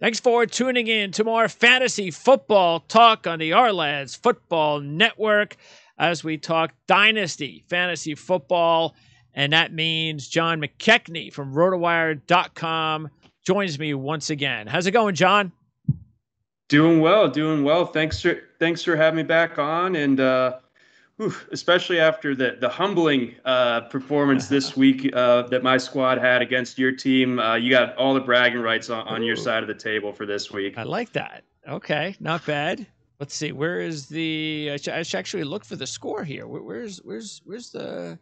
Thanks for tuning in to more fantasy football talk on the Ourlads Football Network as we talk dynasty fantasy football. And that means John McKechnie from rotowire.com joins me once again. How's it going, John? Doing well, doing well. Thanks for having me back on. And especially after the humbling performance this week that my squad had against your team. You got all the bragging rights on your side of the table for this week. I like that. Okay, not bad. Let's see. Where is the? I should actually look for the score here. Where's the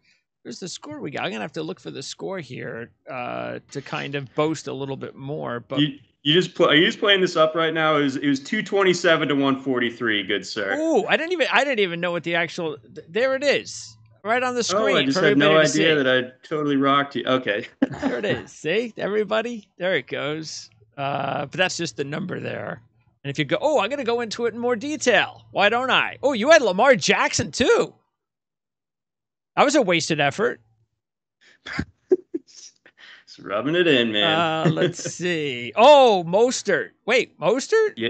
score we got? I'm gonna have to look for the score here to kind of boast a little bit more. But are you just playing this up right now? It was 227 to 143, good sir. Oh, I didn't even know what the actual. There it is, right on the screen. Oh, I just had no idea that I totally rocked you. Okay, there it is. See everybody, there it goes. But that's just the number there. And if you go, oh, I'm gonna go into it in more detail. Why don't I? Oh, you had Lamar Jackson too. That was a wasted effort. Just rubbing it in, man. Let's see. Oh, Mostert. Wait, Mostert? Yeah.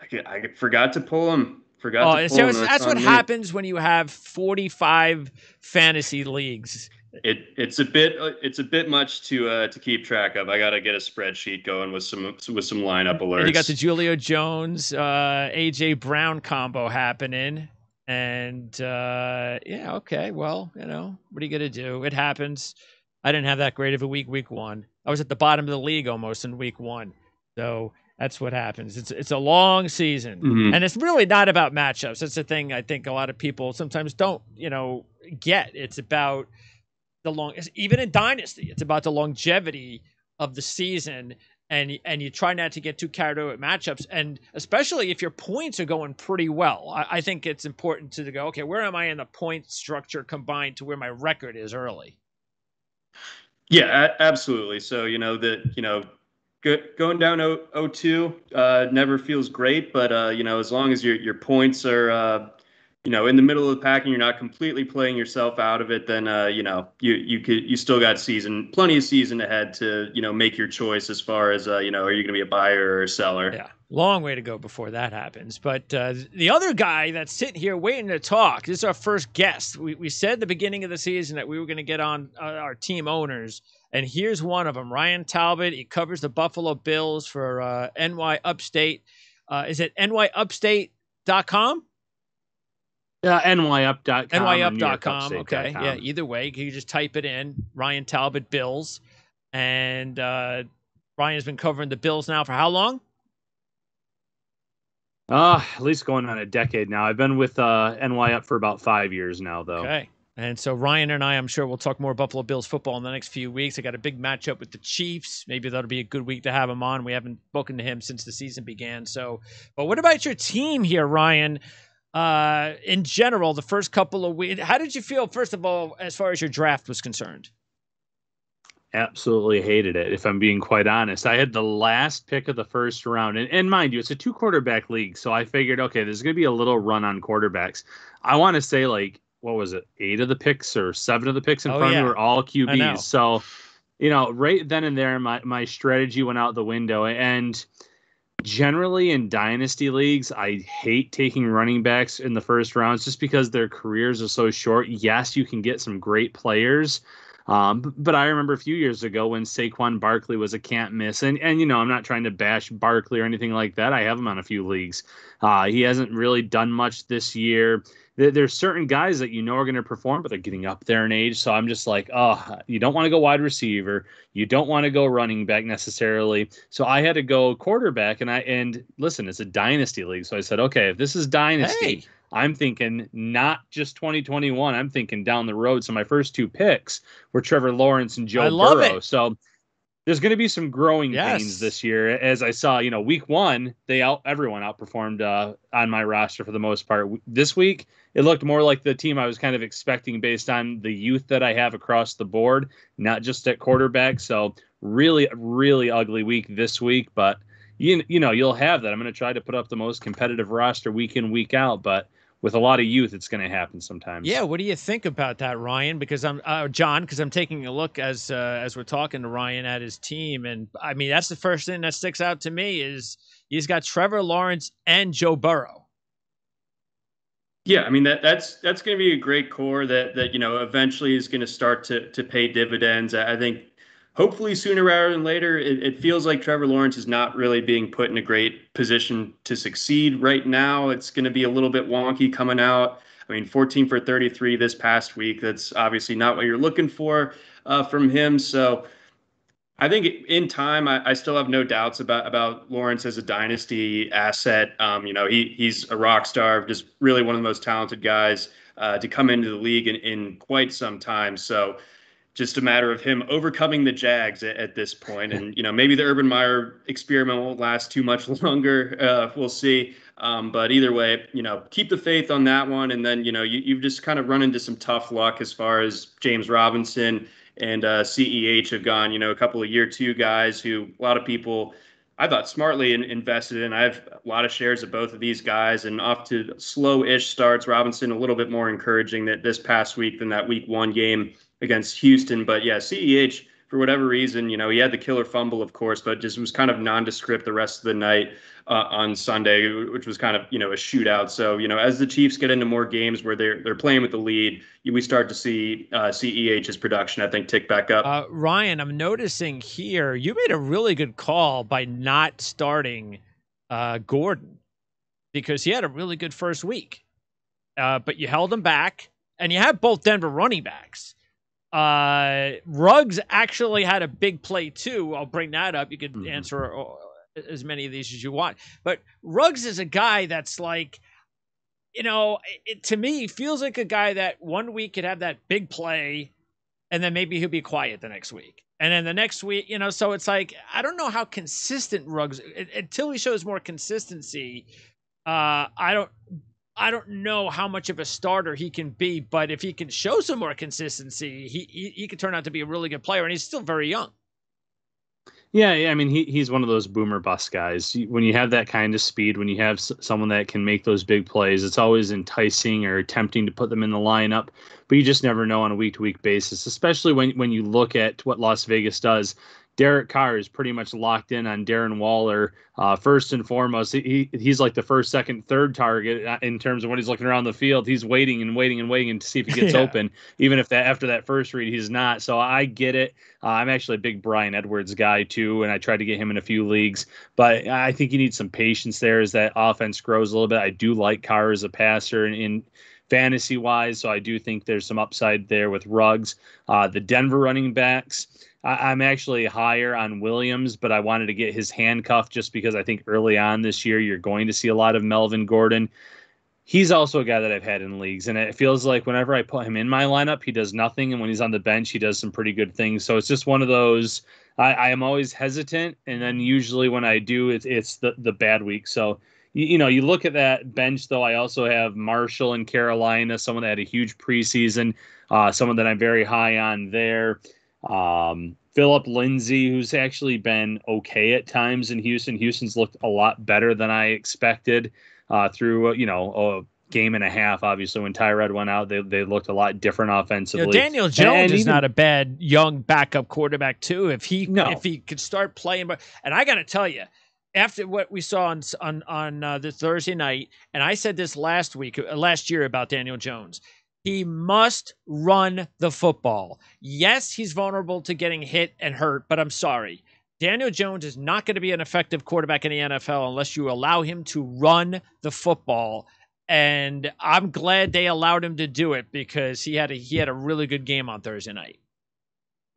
I forgot to pull him. Forgot to pull him. That's what happens when you have 45 fantasy leagues. It's a bit much to keep track of. I got to get a spreadsheet going with some lineup alerts. And you got the Julio Jones, AJ Brown combo happening. And, yeah, okay, well, you know, what are you going to do? It happens. I didn't have that great of a week one. I was at the bottom of the league almost in week one. So that's what happens. It's a long season. Mm-hmm. And it's really not about matchups. That's the thing I think a lot of people sometimes don't, you know, get. It's about the even in Dynasty, it's about the longevity of the season. And you try not to get too carried away with matchups, and especially if your points are going pretty well. I think it's important to go, okay, where am I in the point structure combined to where my record is early? Yeah, absolutely. So, going down 0-2 never feels great, but, as long as your points are, in the middle of the pack and you're not completely playing yourself out of it, then, you still got plenty of season ahead to, make your choice as far as, are you going to be a buyer or a seller? Yeah. Long way to go before that happens. But the other guy that's sitting here waiting to talk, this is our first guest. We said at the beginning of the season that we were going to get on our team owners. And here's one of them, Ryan Talbot. He covers the Buffalo Bills for NYUpstate. Is it NYUpstate.com? NYUp.com. NYUp.com, okay. Yeah, either way, you just type it in, Ryan Talbot Bills. And Ryan's been covering the Bills now for how long? At least going on a decade now. I've been with NYUp for about 5 years now, though. Okay. And so Ryan and I'm sure we'll talk more Buffalo Bills football in the next few weeks. I got a big matchup with the Chiefs. Maybe that'll be a good week to have him on. We haven't spoken to him since the season began. So, but what about your team here, Ryan? In general, the first couple of weeks, how did you feel, first of all, as far as your draft was concerned? Absolutely hated it, if I'm being quite honest. I had the last pick of the first round. And mind you, it's a 2-quarterback league. So I figured, okay, there's going to be a little run on quarterbacks. I want to say, like, what was it? 8 of the picks or 7 of the picks in front of me were all QBs. So, right then and there, my strategy went out the window. And generally in dynasty leagues, I hate taking running backs in the first rounds just because their careers are so short. Yes, you can get some great players. But I remember a few years ago when Saquon Barkley was a can't miss. And I'm not trying to bash Barkley or anything like that. I have him on a few leagues. He hasn't really done much this year. There's certain guys that are going to perform, but they're getting up there in age. So I'm just like, oh, you don't want to go wide receiver. You don't want to go running back necessarily. So I had to go quarterback. And listen, it's a dynasty league. So I said, okay, if this is dynasty, I'm thinking not just 2021. I'm thinking down the road. So my first 2 picks were Trevor Lawrence and Joe Burrow. So there's going to be some growing pains this year. As I saw, week one, everyone outperformed on my roster for the most part. This week, it looked more like the team I was kind of expecting based on the youth that I have across the board, not just at quarterback. So really, really ugly week this week. But, you'll have that. I'm going to try to put up the most competitive roster week in, week out. But with a lot of youth, it's going to happen sometimes. Yeah, what do you think about that, Ryan? Because I'm John, because I'm taking a look as we're talking to Ryan at his team, and I mean that's the first thing that sticks out to me is he's got Trevor Lawrence and Joe Burrow. Yeah, I mean that's going to be a great core that you know eventually is going to start to pay dividends. I think hopefully sooner rather than later. It feels like Trevor Lawrence is not really being put in a great position to succeed right now. It's going to be a little bit wonky coming out. I mean, 14 for 33 this past week. That's obviously not what you're looking for from him. So I think in time, I still have no doubts about Lawrence as a dynasty asset. You know, he's a rock star, just really one of the most talented guys to come into the league in quite some time. So just a matter of him overcoming the Jags at this point. And, you know, maybe the Urban Meyer experiment won't last too much longer. We'll see. But either way, you know, keep the faith on that one. And then, you know, you've just kind of run into some tough luck as far as James Robinson and CEH have gone, you know, a couple of year two guys who a lot of people, I thought, smartly invested in. I have a lot of shares of both of these guys, and off to slow-ish starts. Robinson a little bit more encouraging that this past week than that week one game against Houston. But yeah, CEH, for whatever reason, you know, he had the killer fumble, of course, but just was kind of nondescript the rest of the night on Sunday, which was kind of, you know, a shootout. So, you know, as the Chiefs get into more games where they're playing with the lead, we start to see CEH's production, I think, tick back up. Ryan, I'm noticing here, you made a really good call by not starting Gordon because he had a really good first week, but you held him back, and you have both Denver running backs. Ruggs actually had a big play too. I'll bring that up. You could answer as many of these as you want, but Ruggs is a guy that's like, you know, to me feels like a guy that one week could have that big play and then maybe he'll be quiet the next week. And then the next week, you know, so it's like, I don't know how consistent Ruggs until he shows more consistency. I don't know how much of a starter he can be, but if he can show some more consistency, he could turn out to be a really good player, and he's still very young. Yeah, I mean, he's one of those boomer bust guys. When you have that kind of speed, when you have someone that can make those big plays, it's always enticing or tempting to put them in the lineup, but you just never know on a week-to-week basis, especially when you look at what Las Vegas does. Derek Carr is pretty much locked in on Darren Waller. First and foremost, he's like the first, second, third target in terms of when he's looking around the field. He's waiting and waiting and waiting to see if he gets open, even if that after that first read he's not. So I get it. I'm actually a big Brian Edwards guy too, and I tried to get him in a few leagues. But I think you need some patience there as that offense grows a little bit. I do like Carr as a passer and fantasy-wise, so I do think there's some upside there with Ruggs. The Denver running backs, I'm actually higher on Williams, but I wanted to get his handcuff just because I think early on this year you're going to see a lot of Melvin Gordon. He's also a guy that I've had in leagues, and it feels like whenever I put him in my lineup, he does nothing, and when he's on the bench, he does some pretty good things. So it's just one of those, I am always hesitant, and then usually when I do, it's the bad week. So you know, you look at that bench, though. I also have Marshall in Carolina, someone that had a huge preseason, someone that I'm very high on there. Philip Lindsay, who's actually been okay at times in Houston. Houston's looked a lot better than I expected through, you know, a game and a half. Obviously, when Tyrod went out, they looked a lot different offensively. You know, Daniel Jones is not a bad young backup quarterback, too, if he could start playing. And I got to tell you, after what we saw on this Thursday night, and I said this last year about Daniel Jones, he must run the football. Yes, he's vulnerable to getting hit and hurt, but I'm sorry, Daniel Jones is not going to be an effective quarterback in the NFL unless you allow him to run the football. And I'm glad they allowed him to do it because he had a really good game on Thursday night.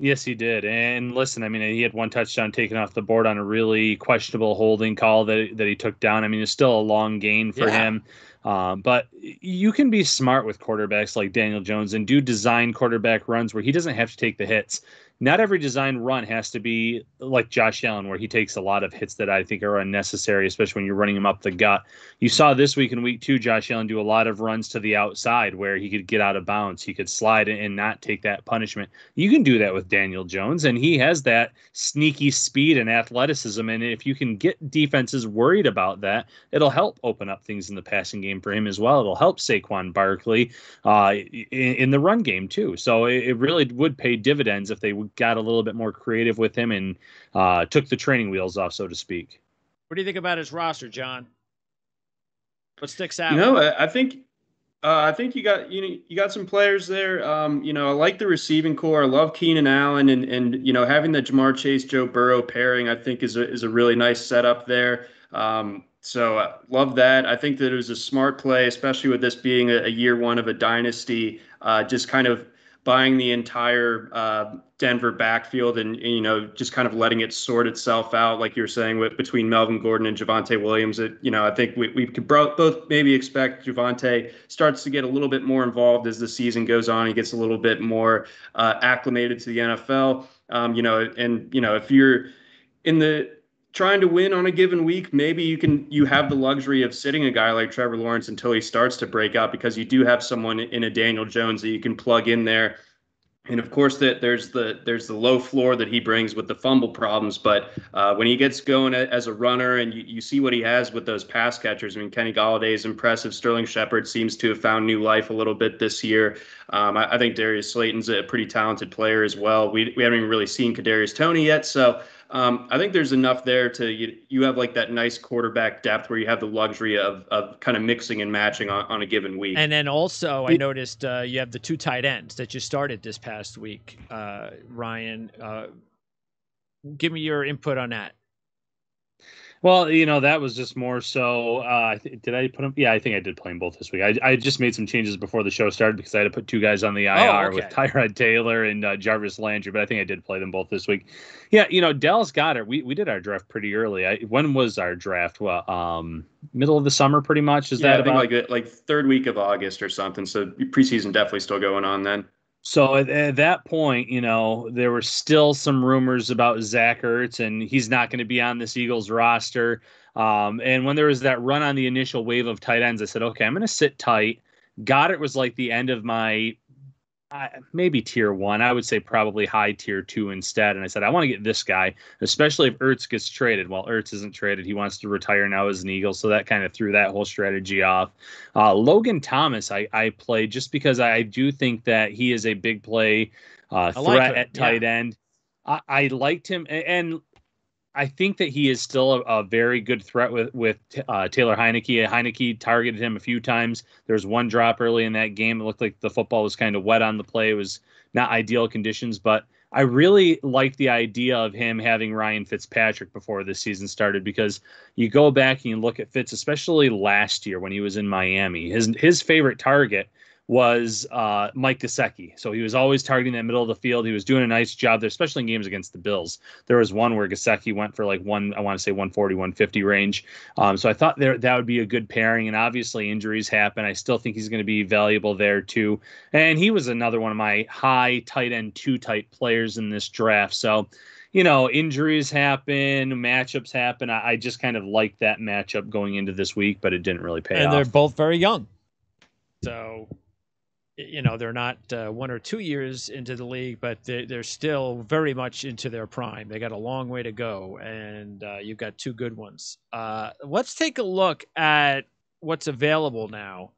Yes, he did. And listen, I mean, he had one touchdown taken off the board on a really questionable holding call that he took down. I mean, it's still a long gain for him. But you can be smart with quarterbacks like Daniel Jones and do design quarterback runs where he doesn't have to take the hits. not every design run has to be like Josh Allen, where he takes a lot of hits that I think are unnecessary, especially when you're running him up the gut. You saw this week in week 2, Josh Allen do a lot of runs to the outside where he could get out of bounds. He could slide and not take that punishment. You can do that with Daniel Jones, and he has that sneaky speed and athleticism. And if you can get defenses worried about that, it'll help open up things in the passing game for him as well. It'll help Saquon Barkley in the run game too. So it really would pay dividends if they would got a little bit more creative with him and took the training wheels off, so to speak. What do you think about his roster, John? What sticks out? I think you got some players there. I like the receiving core. I love Keenan Allen and having the Jamar Chase, Joe Burrow pairing, I think is a really nice setup there. So I love that. I think that it was a smart play, especially with this being a year one of a dynasty, just kind of buying the entire Denver backfield and just kind of letting it sort itself out, like you were saying, between Melvin Gordon and Javonte Williams. I think we could both maybe expect Javonte starts to get a little bit more involved as the season goes on. He gets a little bit more acclimated to the NFL. If you're trying to win on a given week, maybe you have the luxury of sitting a guy like Trevor Lawrence until he starts to break out, because you do have someone in a Daniel Jones that you can plug in there. And of course, that there's the low floor that he brings with the fumble problems. But when he gets going as a runner, and you see what he has with those pass catchers. I mean, Kenny Golladay is impressive. Sterling Shepard seems to have found new life a little bit this year. I think Darius Slayton's a pretty talented player as well. We haven't even really seen Kadarius Toney yet, so. I think there's enough there to you have like that nice quarterback depth where you have the luxury of kind of mixing and matching on a given week. And then also I noticed you have the two tight ends that you started this past week. Ryan, give me your input on that. Well, that was just more so. Did I put him? Yeah, I think I did play him both this week. I just made some changes before the show started because I had to put two guys on the IR with Tyrod Taylor and Jarvis Landry, but I think I did play them both this week. Yeah, Dallas Goedert. We did our draft pretty early. When was our draft? Well, middle of the summer, pretty much. I think third week of August or something. So preseason definitely still going on then. So at that point, there were still some rumors about Zach Ertz, and he's not going to be on this Eagles roster. And when there was that run on the initial wave of tight ends, I said, okay, I'm going to sit tight. Goddard was like the end of my maybe tier one. I would say probably high tier two instead. And I said, I want to get this guy, especially if Ertz gets traded. Well, Ertz isn't traded. He wants to retire now as an Eagle. So that kind of threw that whole strategy off. Logan Thomas, I played just because I do think that he is a big play threat at tight end. I liked him. And I think that he is still a very good threat with Taylor Heinicke. Heinicke targeted him a few times. There was one drop early in that game. It looked like the football was kind of wet on the play. It was not ideal conditions, but I really like the idea of him having Ryan Fitzpatrick before this season started, because you go back and you look at Fitz, especially last year when he was in Miami. His favorite target was Mike Gesicki. So he was always targeting that middle of the field. He was doing a nice job there, especially in games against the Bills. There was one where Gesicki went for 140, 150 range. So I thought that would be a good pairing, and obviously injuries happen. I still think he's going to be valuable there too. And he was another one of my high tight end two type players in this draft. So, injuries happen, matchups happen. I just kind of liked that matchup going into this week, but it didn't really pay off. And they're both very young. So, they're not 1 or 2 years into the league, but they're still very much into their prime. They got a long way to go, and you've got two good ones. Let's take a look at what's available now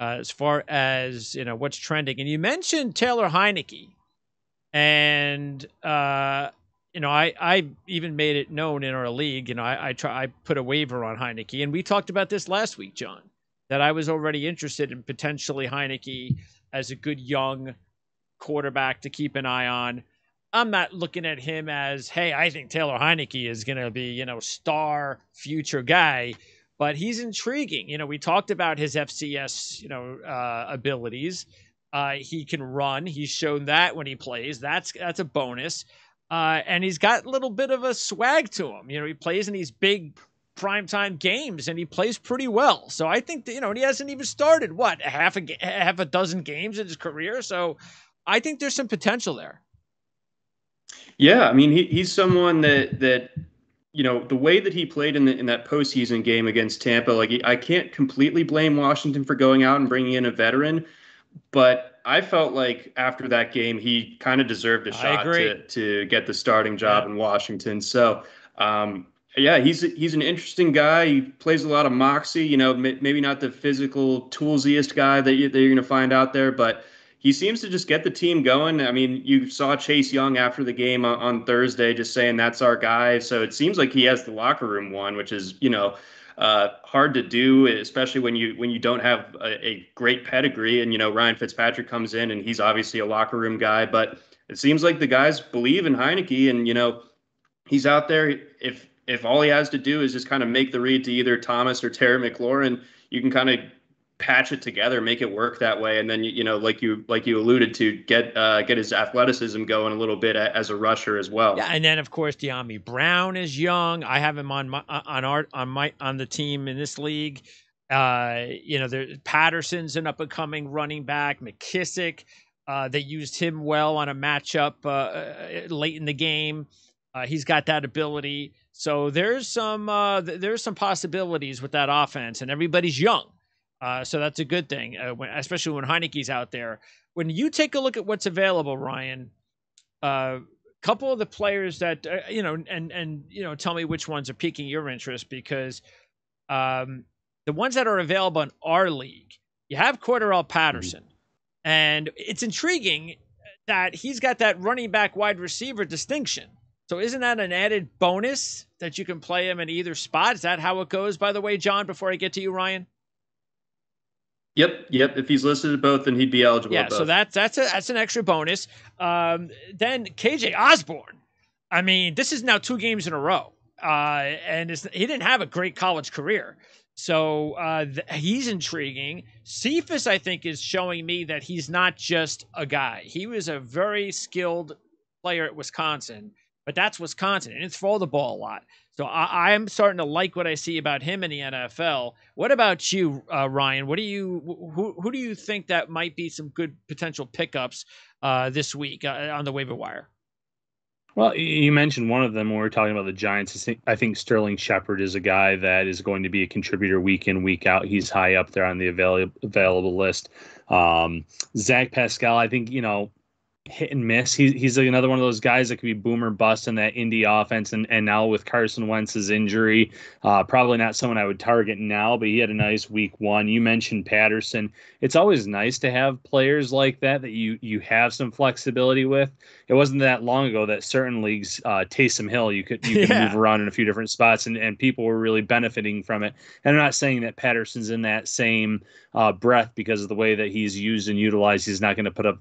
as far as, what's trending. And you mentioned Taylor Heinicke, and, I even made it known in our league. I put a waiver on Heinicke, and we talked about this last week, John, that I was already interested in potentially Heinicke as a good young quarterback to keep an eye on. I'm not looking at him as, hey, I think Taylor Heinicke is going to be, star future guy, but he's intriguing. We talked about his FCS, abilities. He can run. He's shown that when he plays. That's a bonus. And he's got a little bit of a swag to him. He plays in these big primetime games, and he plays pretty well. So I think that, and he hasn't even started half a dozen games in his career. So I think there's some potential there. Yeah, I mean, he's someone that you know, the way that he played in that postseason game against Tampa, like, I can't completely blame Washington for going out and bringing in a veteran, but I felt like after that game, he kind of deserved a shot to get the starting job in Washington. So, yeah, he's an interesting guy. He plays a lot of moxie, you know, maybe not the physical toolsiest guy that you're going to find out there, but he seems to just get the team going. I mean, you saw Chase Young after the game on Thursday just saying that's our guy. So it seems like he has the locker room won, which is, you know, hard to do, especially when you don't have a great pedigree. And, you know, Ryan Fitzpatrick comes in and he's obviously a locker room guy. But it seems like the guys believe in Heinicke and, you know, he's out there. If all he has to do is just kind of make the read to either Thomas or Terry McLaurin, you can kind of patch it together, make it work that way, and then you know, like you alluded to, get his athleticism going a little bit as a rusher as well. Yeah, and then of course De'Ami Brown is young. I have him on the team in this league. You know, Patterson's an up and coming running back. McKissick, they used him well on a matchup late in the game. He's got that ability. So there's some possibilities with that offense, and everybody's young. So that's a good thing, especially when Heinicke's out there. When you take a look at what's available, Ryan, couple of the players that, you know, and you know, tell me which ones are piquing your interest, because the ones that are available in our league, you have Cordarrelle Patterson. Mm-hmm. And it's intriguing that he's got that running back wide receiver distinction. So isn't that an added bonus that you can play him in either spot? Is that how it goes, by the way, John, before I get to you, Ryan? Yep. If he's listed at both, then he'd be eligible. Yeah, so that's an extra bonus. Then KJ Osborne. I mean, this is now 2 games in a row, and he didn't have a great college career, so he's intriguing. Cephas, I think, is showing me that he's not just a guy. He was a very skilled player at Wisconsin, but that's Wisconsin, and it's throw the ball a lot. So I'm starting to like what I see about him in the NFL. What about you, Ryan? Who do you think that might be some good potential pickups this week on the waiver wire? Well, you mentioned one of them when we were talking about the Giants. I think Sterling Shepard is a guy that is going to be a contributor week in, week out. He's high up there on the available list. Zach Pascal, I think, you know, hit and miss. He's like another one of those guys that could be boom or bust in that Indy offense. And now with Carson Wentz's injury, probably not someone I would target now, but he had a nice week 1. You mentioned Patterson. It's always nice to have players like that you have some flexibility with. It wasn't that long ago that certain leagues, Taysom Hill, you could move around in a few different spots and people were really benefiting from it. And I'm not saying that Patterson's in that same breath, because of the way that he's used and utilized. He's not going to put up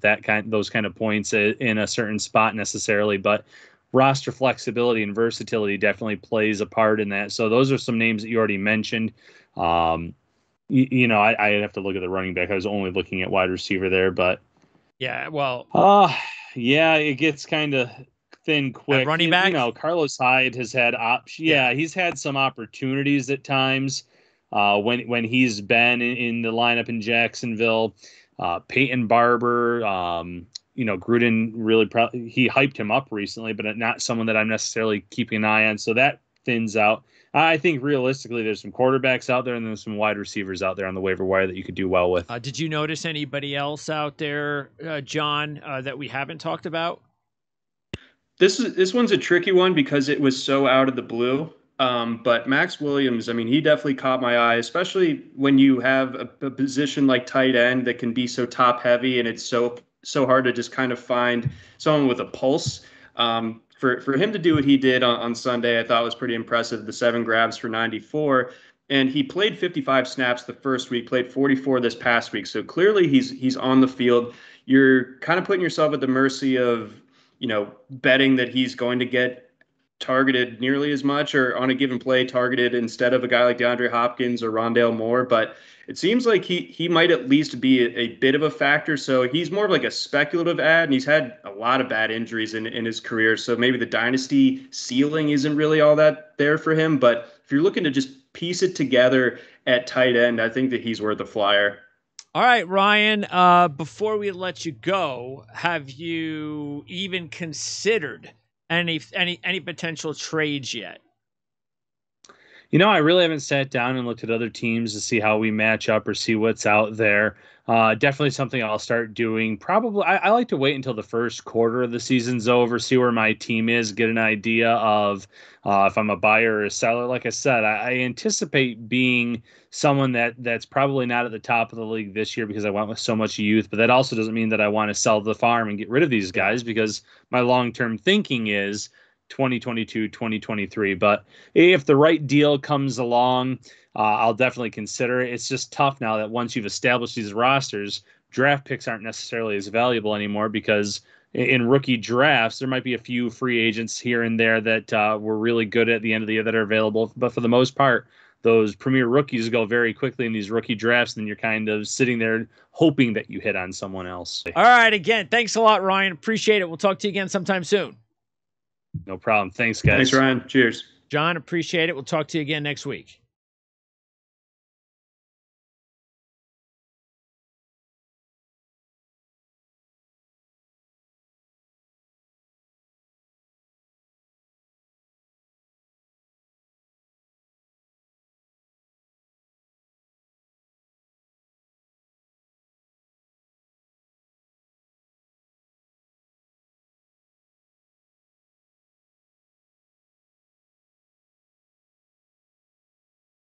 those kind of points in a certain spot necessarily, but roster flexibility and versatility definitely plays a part in that. So those are some names that you already mentioned. I have to look at the running back. I was only looking at wide receiver there, but yeah, well, it gets kind of thin quick. Running back, you know, Carlos Hyde has had options. Yeah, he's had some opportunities at times when he's been in the lineup in Jacksonville. Peyton Barber, you know, Gruden really he hyped him up recently, but not someone that I'm necessarily keeping an eye on. So that thins out. I think realistically, there's some quarterbacks out there and there's some wide receivers out there on the waiver wire that you could do well with. Did you notice anybody else out there, John, that we haven't talked about? This one's a tricky one because it was so out of the blue. But Max Williams, I mean, he definitely caught my eye, especially when you have a position like tight end that can be so top heavy and it's so hard to just kind of find someone with a pulse. For him to do what he did on Sunday, I thought was pretty impressive. The 7 grabs for 94, and he played 55 snaps the first week, played 44 this past week. So clearly he's on the field. You're kind of putting yourself at the mercy of, you know, betting that he's going to get targeted nearly as much, or on a given play targeted instead of a guy like DeAndre Hopkins or Rondale Moore. But it seems like he might at least be a bit of a factor. So he's more of like a speculative ad, and he's had a lot of bad injuries in his career. So maybe the dynasty ceiling isn't really all that there for him. But if you're looking to just piece it together at tight end, I think that he's worth a flyer. All right, Ryan, before we let you go, have you even considered any potential trades yet? You know, I really haven't sat down and looked at other teams to see how we match up or see what's out there. Definitely something I'll start doing. Probably, I like to wait until the first quarter of the season's over, see where my team is, get an idea of if I'm a buyer or a seller. Like I said, I anticipate being someone that's probably not at the top of the league this year because I went with so much youth. But that also doesn't mean that I want to sell the farm and get rid of these guys, because my long-term thinking is 2022, 2023. But if the right deal comes along, I'll definitely consider it. It's just tough now that once you've established these rosters, draft picks aren't necessarily as valuable anymore, because in rookie drafts, there might be a few free agents here and there that were really good at the end of the year that are available. But for the most part, those premier rookies go very quickly in these rookie drafts, and you're kind of sitting there hoping that you hit on someone else. All right. Again, thanks a lot, Ryan. Appreciate it. We'll talk to you again sometime soon. No problem. Thanks, guys. Thanks, Ryan. Cheers. John, appreciate it. We'll talk to you again next week.